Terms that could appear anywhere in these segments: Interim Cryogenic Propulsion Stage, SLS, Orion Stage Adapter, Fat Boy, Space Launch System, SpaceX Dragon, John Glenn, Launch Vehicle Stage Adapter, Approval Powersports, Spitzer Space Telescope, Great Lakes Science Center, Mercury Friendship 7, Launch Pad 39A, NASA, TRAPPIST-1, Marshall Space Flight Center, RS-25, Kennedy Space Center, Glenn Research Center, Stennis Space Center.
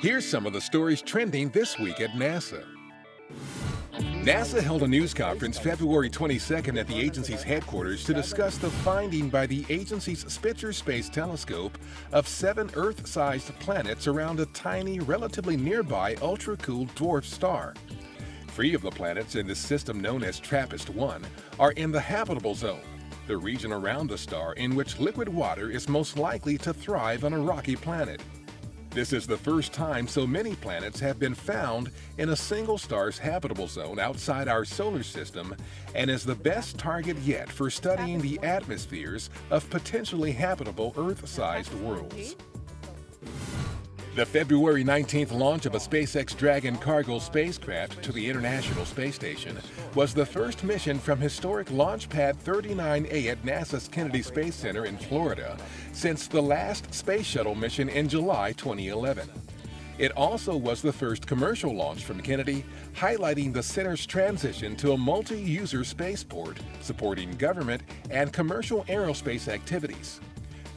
Here's some of the stories trending this week at NASA. NASA held a news conference February 22nd at the agency's headquarters to discuss the finding by the agency's Spitzer Space Telescope of 7 Earth-sized planets around a tiny, relatively nearby ultra-cool dwarf star. 3 of the planets in this system, known as TRAPPIST-1, are in the habitable zone, the region around the star in which liquid water is most likely to thrive on a rocky planet. This is the first time so many planets have been found in a single star's habitable zone outside our solar system, and is the best target yet for studying the atmospheres of potentially habitable Earth-sized worlds. The February 19th launch of a SpaceX Dragon cargo spacecraft to the International Space Station was the first mission from historic Launch Pad 39A at NASA's Kennedy Space Center in Florida since the last space shuttle mission in July 2011. It also was the first commercial launch from Kennedy, highlighting the center's transition to a multi-user spaceport supporting government and commercial aerospace activities.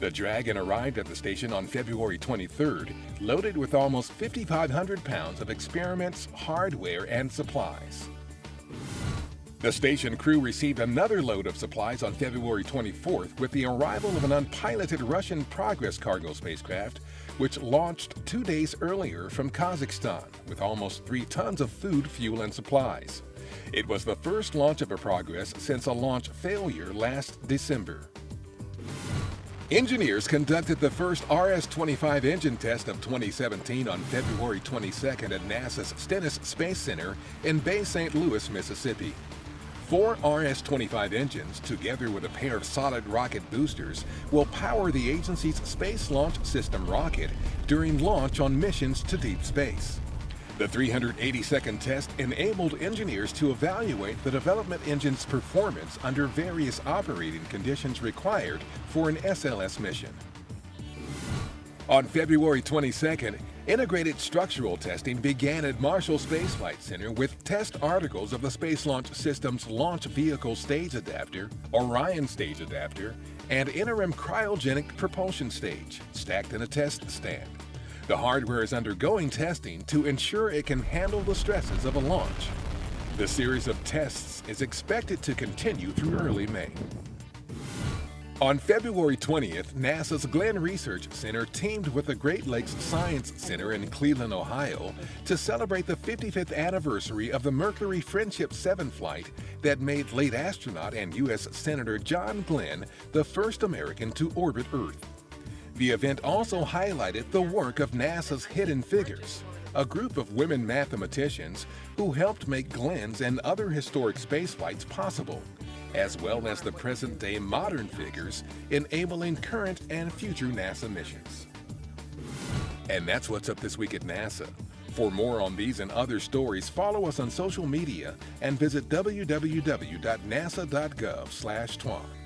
The Dragon arrived at the station on February 23rd, loaded with almost 5,500 pounds of experiments, hardware, and supplies. The station crew received another load of supplies on February 24th with the arrival of an unpiloted Russian Progress cargo spacecraft, which launched 2 days earlier from Kazakhstan with almost 3 tons of food, fuel, and supplies. It was the first launch of a Progress since a launch failure last December. Engineers conducted the first RS-25 engine test of 2017 on February 22nd at NASA's Stennis Space Center in Bay St. Louis, Mississippi. 4 RS-25 engines, together with a pair of solid rocket boosters, will power the agency's Space Launch System rocket during launch on missions to deep space. The 380-second test enabled engineers to evaluate the development engine's performance under various operating conditions required for an SLS mission. On February 22nd, integrated structural testing began at Marshall Space Flight Center with test articles of the Space Launch System's Launch Vehicle Stage Adapter, Orion Stage Adapter, and Interim Cryogenic Propulsion Stage, stacked in a test stand. The hardware is undergoing testing to ensure it can handle the stresses of a launch. The series of tests is expected to continue through early May. On February 20th, NASA's Glenn Research Center teamed with the Great Lakes Science Center in Cleveland, Ohio, to celebrate the 55th anniversary of the Mercury Friendship 7 flight that made late astronaut and U.S. Senator John Glenn the first American to orbit Earth. The event also highlighted the work of NASA's Hidden Figures, a group of women mathematicians who helped make Glenn's and other historic spaceflights possible, as well as the present-day modern figures enabling current and future NASA missions. And that's what's up this week at NASA. For more on these and other stories, follow us on social media and visit www.nasa.gov/TWAN.